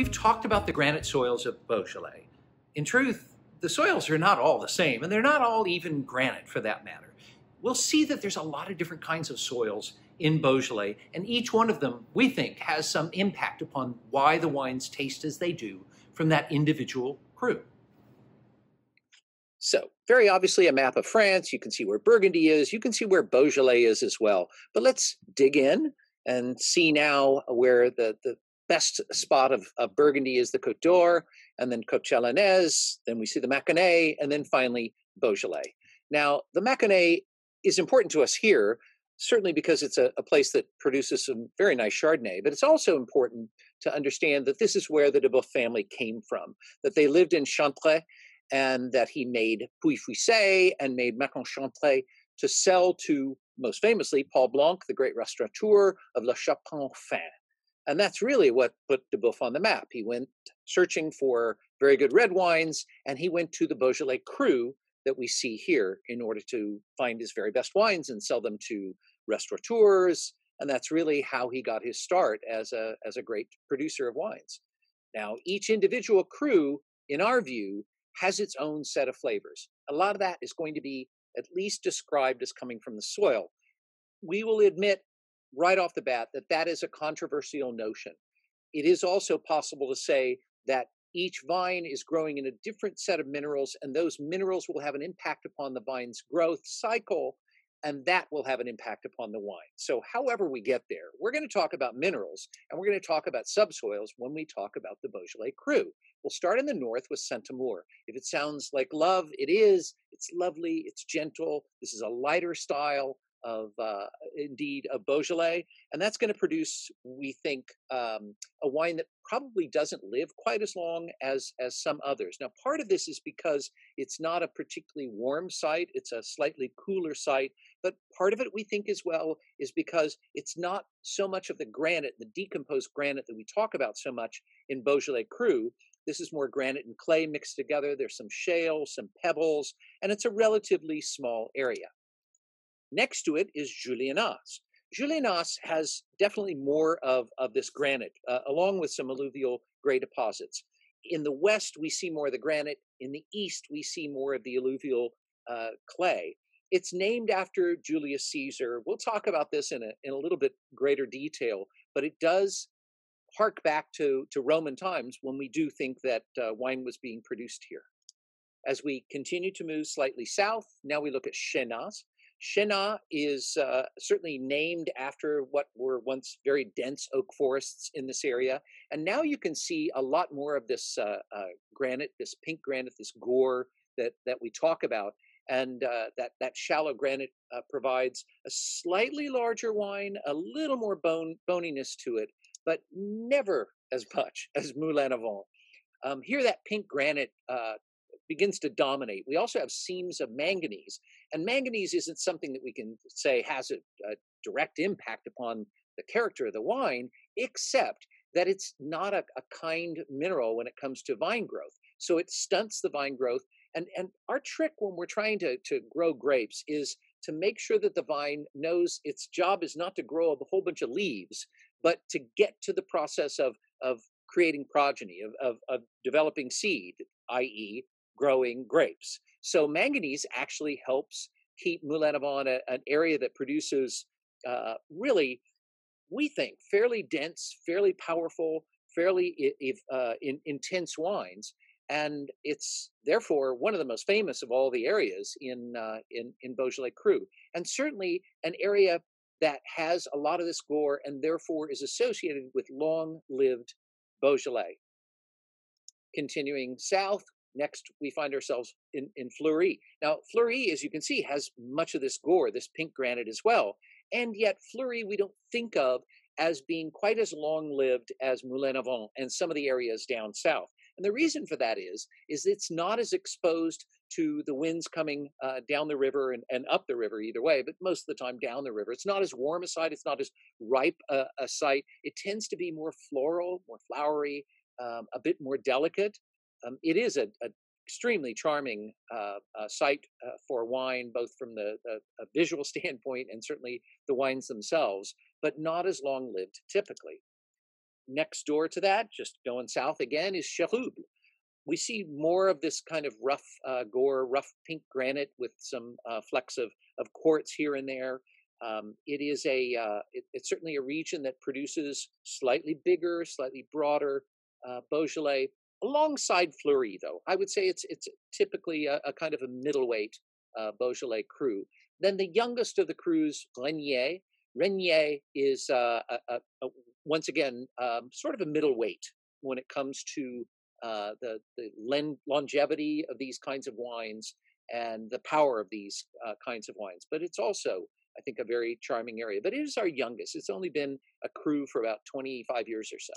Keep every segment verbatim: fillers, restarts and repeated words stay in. we've talked about the granite soils of Beaujolais. In truth, the soils are not all the same, and they're not all even granite for that matter. We'll see that there's a lot of different kinds of soils in Beaujolais, and each one of them, we think, has some impact upon why the wines taste as they do from that individual crew. So, very obviously a map of France. You can see where Burgundy is. You can see where Beaujolais is as well. But let's dig in and see now where the, the best spot of, of Burgundy is the Côte d'Or, and then Côte Chalonnaise, then we see the Mâconnais, and then finally Beaujolais. Now, the Mâconnais is important to us here, certainly because it's a, a place that produces some very nice Chardonnay, but it's also important to understand that this is where the Duboeuf family came from, that they lived in Chantré, and that he made Pouilly-Fuissé and made Mâcon-Chantray to sell to, most famously, Paul Blanc, the great restaurateur of Le Chapon Fin. And that's really what put Duboeuf on the map. He went searching for very good red wines, and he went to the Beaujolais crew that we see here in order to find his very best wines and sell them to restaurateurs. And that's really how he got his start as a, as a great producer of wines. Now, each individual crew, in our view, has its own set of flavors. A lot of that is going to be at least described as coming from the soil. We will admit right off the bat that that is a controversial notion. It is also possible to say that each vine is growing in a different set of minerals, and those minerals will have an impact upon the vine's growth cycle, and that will have an impact upon the wine. So however we get there, we're going to talk about minerals, and we're going to talk about subsoils when we talk about the Beaujolais cru. We'll start in the north with Saint-Amour. If it sounds like love, it is. It's lovely. It's gentle. This is a lighter style of, uh, indeed, of Beaujolais. And that's going to produce, we think, um, a wine that probably doesn't live quite as long as, as some others. Now, part of this is because it's not a particularly warm site. It's a slightly cooler site. But part of it, we think, as well, is because it's not so much of the granite, the decomposed granite that we talk about so much in Beaujolais cru. This is more granite and clay mixed together. There's some shale, some pebbles, and it's a relatively small area. Next to it is Juliénas. Juliénas has definitely more of, of this granite, uh, along with some alluvial gray deposits. In the west, we see more of the granite. In the east, we see more of the alluvial uh, clay. It's named after Julius Caesar. We'll talk about this in a, in a little bit greater detail, but it does hark back to, to Roman times when we do think that uh, wine was being produced here. As we continue to move slightly south, now we look at Chénas. Chénas is uh, certainly named after what were once very dense oak forests in this area. And now you can see a lot more of this uh, uh, granite, this pink granite, this gore that, that we talk about. And uh, that, that shallow granite uh, provides a slightly larger wine, a little more bone, boniness to it, but never as much as Moulin-à-Vent. Um, here that pink granite uh, begins to dominate. We also have seams of manganese, and manganese isn't something that we can say has a, a direct impact upon the character of the wine, except that it's not a, a kind mineral when it comes to vine growth. So it stunts the vine growth, and, and our trick when we're trying to, to grow grapes is to make sure that the vine knows its job is not to grow up a whole bunch of leaves, but to get to the process of, of creating progeny, of, of, of developing seed, that is growing grapes. So manganese actually helps keep Moulin-à-Vent an area that produces uh, really, we think, fairly dense, fairly powerful, fairly if, uh, in, intense wines. And it's therefore one of the most famous of all the areas in, uh, in, in Beaujolais cru. And certainly an area that has a lot of this gore and therefore is associated with long-lived Beaujolais. Continuing south, next we find ourselves in, in Fleurie. Now, Fleurie, as you can see, has much of this gore, this pink granite as well. And yet Fleurie we don't think of as being quite as long-lived as Moulin-à-Vent and some of the areas down south. And the reason for that is, is it's not as exposed to the winds coming uh, down the river and, and up the river either way, but most of the time down the river. It's not as warm a site. It's not as ripe a, a site. It tends to be more floral, more flowery, um, a bit more delicate. Um, it is an extremely charming uh, uh, site uh, for wine, both from the, the a visual standpoint and certainly the wines themselves, but not as long-lived typically. Next door to that, just going south again, is Chiroubles. We see more of this kind of rough uh, gore, rough pink granite with some uh, flecks of, of quartz here and there. Um, it is a, uh, it, it's certainly a region that produces slightly bigger, slightly broader uh, Beaujolais alongside Fleurie, though. I would say it's, it's typically a, a kind of a middleweight uh, Beaujolais cru. Then the youngest of the crus, Régnié. Régnié is, uh, a, a, a, once again, um, sort of a middleweight when it comes to uh, the, the len- longevity of these kinds of wines and the power of these uh, kinds of wines. But it's also, I think, a very charming area. But it is our youngest. It's only been a cru for about twenty-five years or so.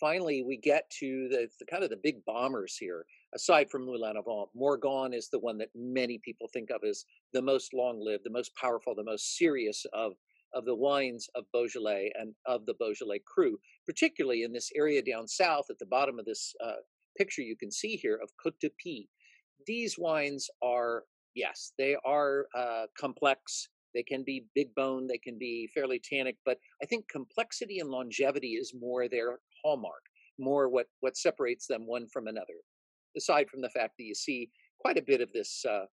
Finally, we get to the, the kind of the big bombers here. Aside from Moulin-à-Vent, Morgon is the one that many people think of as the most long-lived, the most powerful, the most serious of, of the wines of Beaujolais and of the Beaujolais cru, particularly in this area down south at the bottom of this uh, picture you can see here of Côte de Py. These wines are, yes, they are uh, complex. They can be big bone. They can be fairly tannic. But I think complexity and longevity is more their hallmark, more what, what separates them one from another. Aside from the fact that you see quite a bit of this uh,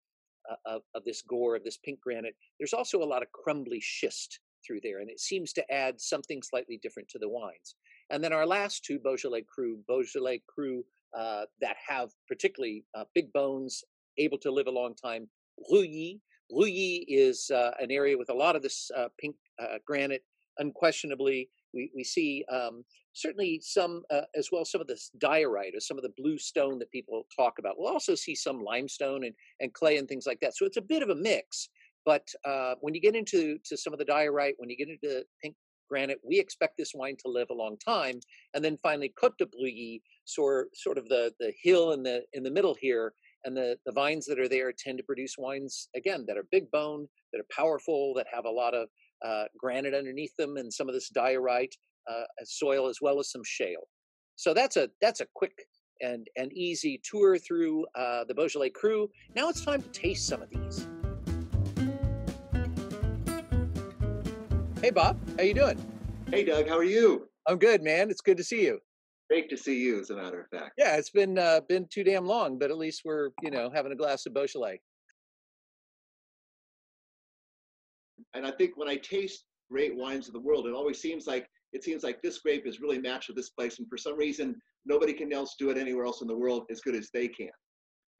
of, of this gore, of this pink granite, there's also a lot of crumbly schist through there, and it seems to add something slightly different to the wines. And then our last two Beaujolais cru, Beaujolais cru uh, that have particularly uh, big bones, able to live a long time, Rouy. Rouy is uh, an area with a lot of this uh, pink uh, granite, unquestionably. We, we see um, certainly some, uh, as well, some of this diorite or some of the blue stone that people talk about. We'll also see some limestone and, and clay and things like that. So it's a bit of a mix. But uh, when you get into to some of the diorite, when you get into pink granite, we expect this wine to live a long time. And then finally, Côte de Brouilly, sort, sort of the, the hill in the, in the middle here, and the, the vines that are there tend to produce wines, again, that are big bone, that are powerful, that have a lot of Uh, granite underneath them, and some of this diorite uh, soil, as well as some shale. So that's a that's a quick and and easy tour through uh, the Beaujolais cru. Now it's time to taste some of these. Hey Bob, how you doing? Hey Doug, how are you? I'm good, man. It's good to see you. Great to see you, as a matter of fact. Yeah, it's been uh, been too damn long, but at least we're you know having a glass of Beaujolais. And I think when I taste great wines of the world, it always seems like, it seems like this grape is really matched with this place. And for some reason, nobody can else do it anywhere else in the world as good as they can.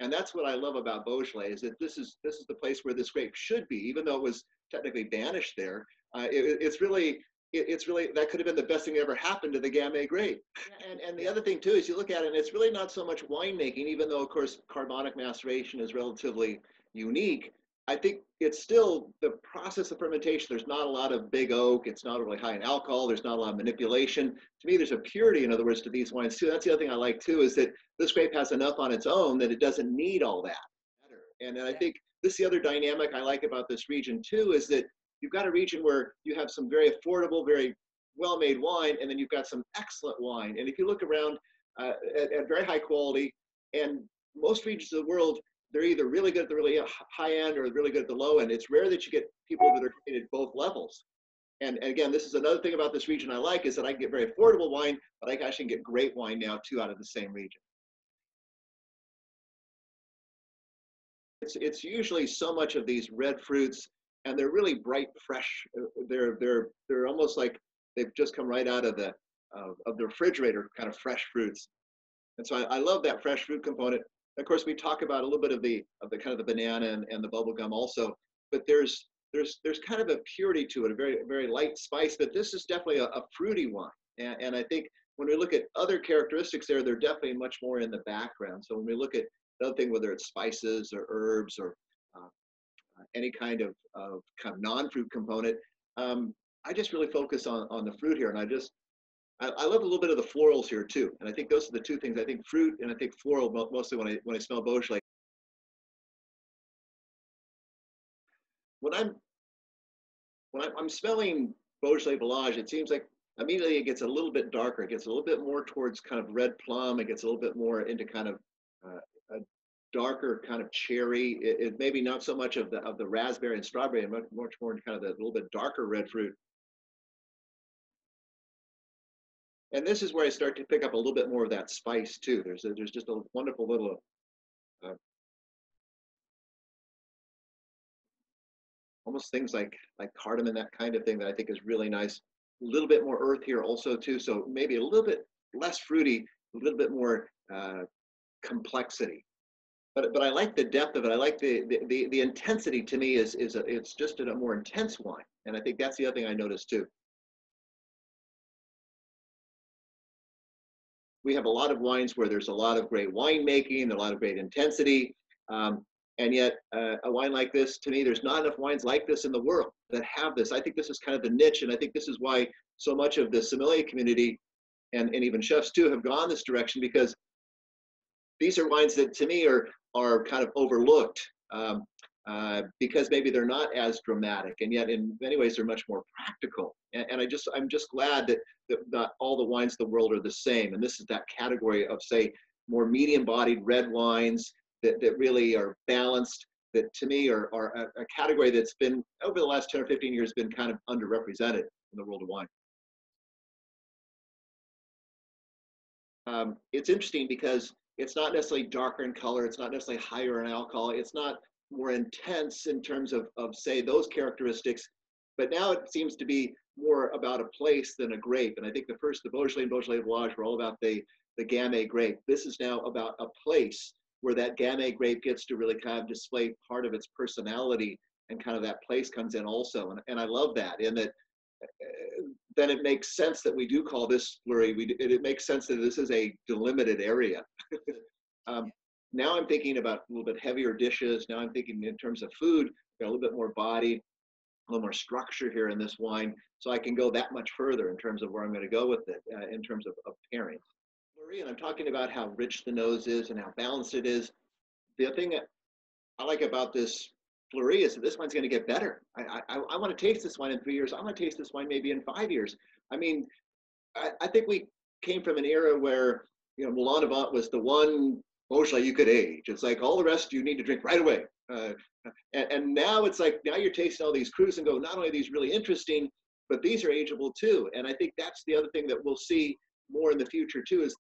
And that's what I love about Beaujolais, is that this is, this is the place where this grape should be, even though it was technically banished there. Uh, it, it's really, it, it's really, that could have been the best thing that ever happened to the Gamay grape. And, and the other thing too, is you look at it and it's really not so much winemaking, even though of course, carbonic maceration is relatively unique. I think it's still the process of fermentation. There's not a lot of big oak. It's not really high in alcohol. There's not a lot of manipulation. To me, there's a purity, in other words, to these wines too. That's the other thing I like too, is that this grape has enough on its own that it doesn't need all that. And I think this is the other dynamic I like about this region too, is that you've got a region where you have some very affordable, very well-made wine, and then you've got some excellent wine. And if you look around uh, at, at very high quality, and most regions of the world, they're either really good at the really high end or really good at the low end. It's rare that you get people that are great at both levels. And, and again, this is another thing about this region I like, is that I can get very affordable wine, but I can actually get great wine now too out of the same region. It's, it's usually so much of these red fruits, and they're really bright, fresh. They're, they're, they're almost like they've just come right out of the, uh, of the refrigerator, kind of fresh fruits. And so I, I love that fresh fruit component. Of course, we talk about a little bit of the of the kind of the banana and, and the bubble gum also, but there's there's there's kind of a purity to it, a very very light spice. But this is definitely a, a fruity wine, and, and I think when we look at other characteristics there, they're definitely much more in the background. So when we look at another thing, whether it's spices or herbs or uh, any kind of, of kind of non-fruit component, um, I just really focus on on the fruit here, and I just. I love a little bit of the florals here too, and I think those are the two things. I think fruit and I think floral mostly when I when I smell Beaujolais. When I'm when I'm, I'm smelling Beaujolais-Villages, it seems like immediately it gets a little bit darker. It gets a little bit more towards kind of red plum. It gets a little bit more into kind of uh, a darker kind of cherry. It, it maybe not so much of the of the raspberry and strawberry, and much much more into kind of the little bit darker red fruit. And this is where I start to pick up a little bit more of that spice too. There's a, there's just a wonderful little uh, almost things like like cardamom, that kind of thing, that I think is really nice. A little bit more earth here also too, so maybe a little bit less fruity, a little bit more uh, complexity. But but I like the depth of it. I like the the the, the intensity. To me, is is a, it's just a more intense wine, and I think that's the other thing I noticed too. We have a lot of wines where there's a lot of great winemaking, a lot of great intensity. Um, And yet, uh, a wine like this, to me, there's not enough wines like this in the world that have this. I think this is kind of the niche, and I think this is why so much of the sommelier community, and, and even chefs too, have gone this direction, because these are wines that, to me, are, are kind of overlooked um, uh, because maybe they're not as dramatic, and yet in many ways they're much more practical. And, and I just, I'm just glad that, that not all the wines of the world are the same, and this is that category of, say, more medium-bodied red wines, That, that really are balanced, that to me are, are a, a category that's been, over the last ten or fifteen years, been kind of underrepresented in the world of wine. Um, it's interesting because it's not necessarily darker in color, it's not necessarily higher in alcohol, it's not more intense in terms of, of say, those characteristics, but now it seems to be more about a place than a grape. And I think the first, the Beaujolais and Beaujolais-Villages were all about the, the Gamay grape. This is now about a place, where that Gamay grape gets to really kind of display part of its personality, and kind of that place comes in also. And, and I love that, in that uh, then it makes sense that we do call this Fleurie. We, it, it makes sense that this is a delimited area. um, now I'm thinking about a little bit heavier dishes. Now I'm thinking in terms of food, got a little bit more body, a little more structure here in this wine. So I can go that much further in terms of where I'm gonna go with it uh, in terms of, of pairing. And I'm talking about how rich the nose is and how balanced it is. The thing that I like about this Fleurie is that this wine's going to get better. I, I, I want to taste this wine in three years. I want to taste this wine maybe in five years. I mean, I, I think we came from an era where, you know, Moulin-à-Vent was the one Beaujolais you could age. It's like all the rest you need to drink right away. Uh, and, and now it's like, now you're tasting all these crus and go, not only are these really interesting, but these are ageable too. And I think that's the other thing that we'll see more in the future too, is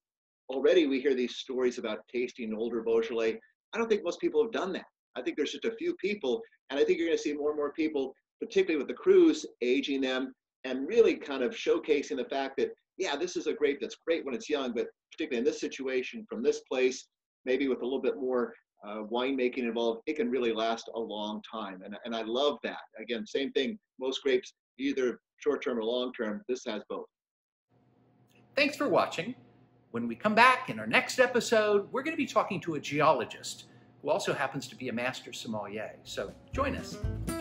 already we hear these stories about tasting older Beaujolais. I don't think most people have done that. I think there's just a few people, and I think you're going to see more and more people, particularly with the crus, aging them and really kind of showcasing the fact that, yeah, this is a grape that's great when it's young, but particularly in this situation, from this place, maybe with a little bit more uh, winemaking involved, it can really last a long time. And, and I love that. Again, same thing, most grapes, either short-term or long-term, this has both. Thanks for watching. When we come back in our next episode, we're going to be talking to a geologist who also happens to be a master sommelier. So join us.